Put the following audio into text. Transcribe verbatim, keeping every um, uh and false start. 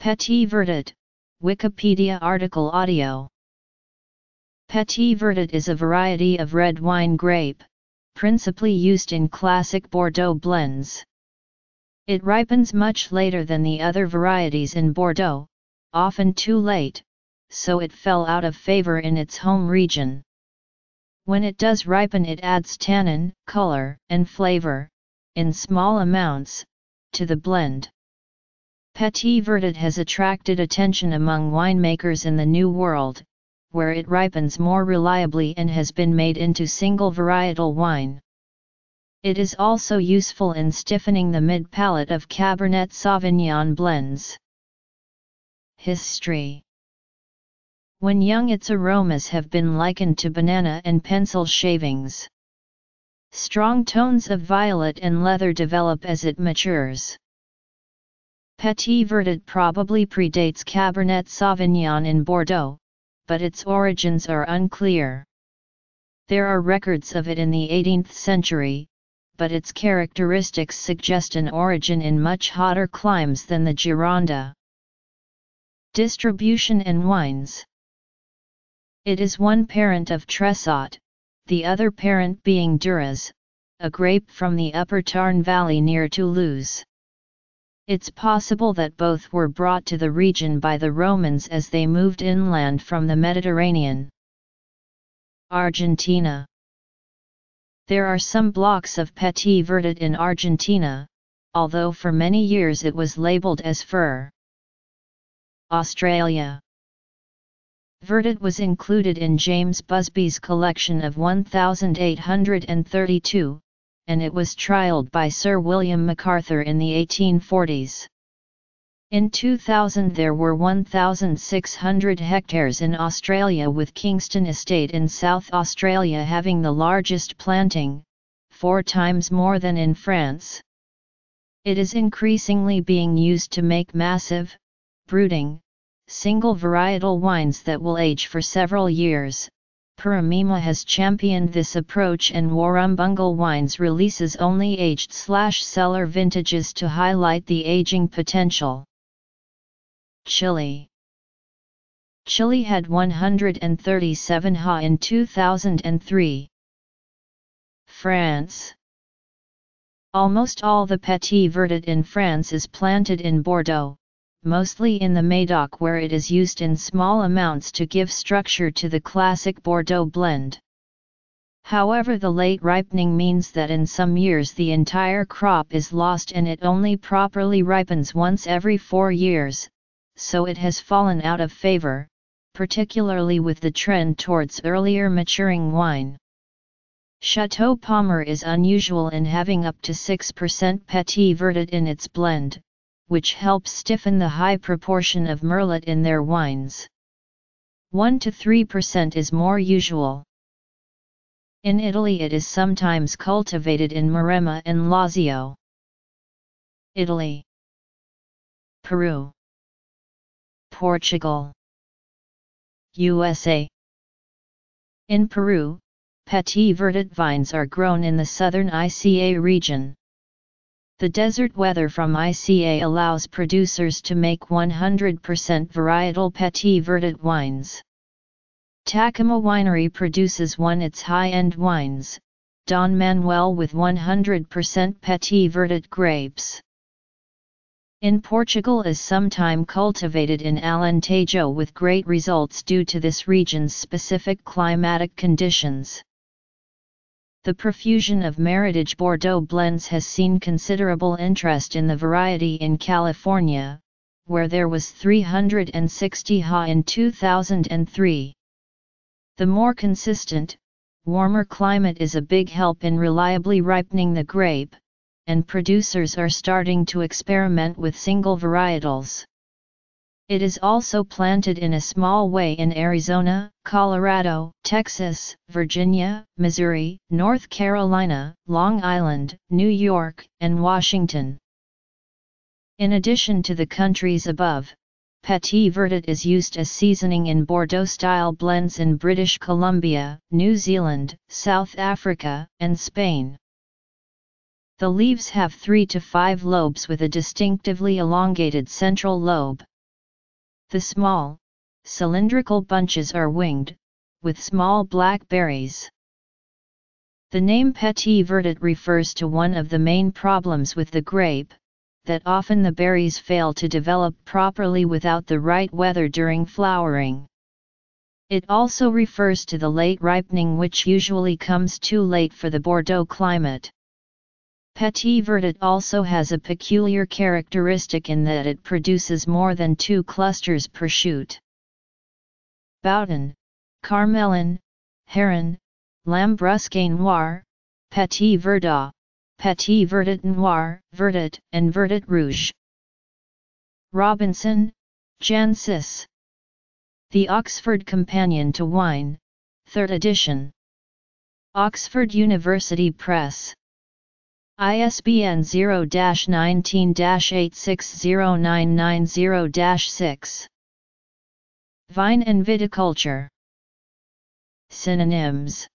Petit Verdot, Wikipedia article audio. Petit Verdot is a variety of red wine grape, principally used in classic Bordeaux blends. It ripens much later than the other varieties in Bordeaux, often too late, so it fell out of favor in its home region. When it does ripen, it adds tannin, color, and flavor, in small amounts, to the blend. Petit Verdot has attracted attention among winemakers in the New World, where it ripens more reliably and has been made into single varietal wine. It is also useful in stiffening the mid-palate of Cabernet Sauvignon blends. History. When young, its aromas have been likened to banana and pencil shavings. Strong tones of violet and leather develop as it matures. Petit Verdot probably predates Cabernet Sauvignon in Bordeaux, but its origins are unclear. There are records of it in the eighteenth century, but its characteristics suggest an origin in much hotter climes than the Gironde. Distribution and wines. It is one parent of Tresssat, the other parent being Duras, a grape from the upper Tarn Valley near Toulouse. It's possible that both were brought to the region by the Romans as they moved inland from the Mediterranean. Argentina. There are some blocks of Petit Verdot in Argentina, although for many years it was labeled as Fur. Australia. Verdot was included in James Busby's collection of one thousand eight hundred thirty-two, and it was trialled by Sir William MacArthur in the eighteen forties. In two thousand there were one thousand six hundred hectares in Australia, with Kingston Estate in South Australia having the largest planting, four times more than in France. It is increasingly being used to make massive, brooding, single varietal wines that will age for several years. Paramima has championed this approach, and Warrambungle Wines releases only aged-slash-cellar vintages to highlight the aging potential. Chile. Chile had one hundred thirty-seven ha in two thousand three. France. Almost all the Petit Verdot in France is planted in Bordeaux, mostly in the Médoc, where it is used in small amounts to give structure to the classic Bordeaux blend. However, the late ripening means that in some years the entire crop is lost, and it only properly ripens once every four years. So it has fallen out of favor, particularly with the trend towards earlier maturing wine. Château Palmer is unusual in having up to six percent Petit Verdot in its blend, which helps stiffen the high proportion of Merlot in their wines. one to three percent is more usual. In Italy it is sometimes cultivated in Maremma and Lazio. Italy. Peru. Portugal. U S A. In Peru, Petit Verdot vines are grown in the southern I C A region. The desert weather from I C A allows producers to make one hundred percent varietal Petit Verdot wines. Tacama Winery produces one of its high-end wines, Don Manuel, with one hundred percent Petit Verdot grapes. In Portugal is sometimes cultivated in Alentejo, with great results due to this region's specific climatic conditions. The profusion of Meritage Bordeaux blends has seen considerable interest in the variety in California, where there was three hundred sixty ha in two thousand three. The more consistent, warmer climate is a big help in reliably ripening the grape, and producers are starting to experiment with single varietals. It is also planted in a small way in Arizona, Colorado, Texas, Virginia, Missouri, North Carolina, Long Island, New York, and Washington. In addition to the countries above, Petit Verdot is used as seasoning in Bordeaux-style blends in British Columbia, New Zealand, South Africa, and Spain. The leaves have three to five lobes with a distinctively elongated central lobe, The small, cylindrical bunches are winged, with small black berries. The name Petit Verdot refers to one of the main problems with the grape, that often the berries fail to develop properly without the right weather during flowering. It also refers to the late ripening, which usually comes too late for the Bordeaux climate. Petit Verdot also has a peculiar characteristic in that it produces more than two clusters per shoot. Boughton, Carmelin, Heron, Lambrusque Noir, Petit Verdot, Petit Verdot Noir, Verdot, and Verdot Rouge. Robinson, Jancis. The Oxford Companion to Wine, third edition. Oxford University Press. I S B N zero dash nineteen dash eight six zero nine nine zero dash six. Vine and Viticulture. Synonyms.